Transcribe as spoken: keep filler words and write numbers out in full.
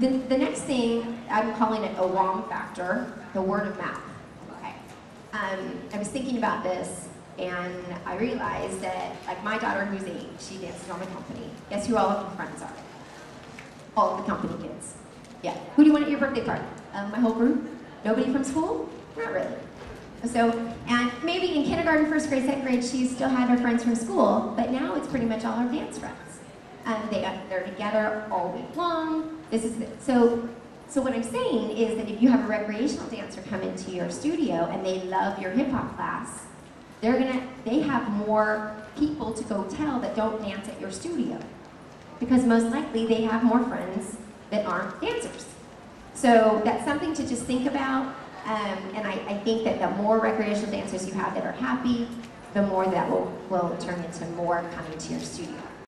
The, the next thing, I'm calling it a W O M factor, the word of mouth. Okay. Um, I was thinking about this, and I realized that, like my daughter who's eight, she dances on the company. Guess who all of her friends are? All of the company kids. Yeah. Who do you want at your birthday party? Um, my whole group? Nobody from school? Not really. So, and maybe in kindergarten, first grade, second grade, she still had her friends from school, but now it's pretty much all her dance friends. Um, they, they're together all week long. This is the, so, so what I'm saying is that if you have a recreational dancer come into your studio and they love your hip hop class, they're gonna, they have more people to go tell that don't dance at your studio, because most likely they have more friends that aren't dancers. So that's something to just think about. Um, and I, I think that the more recreational dancers you have that are happy, the more that will, will turn into more coming to your studio.